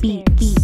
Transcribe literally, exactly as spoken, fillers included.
Beats.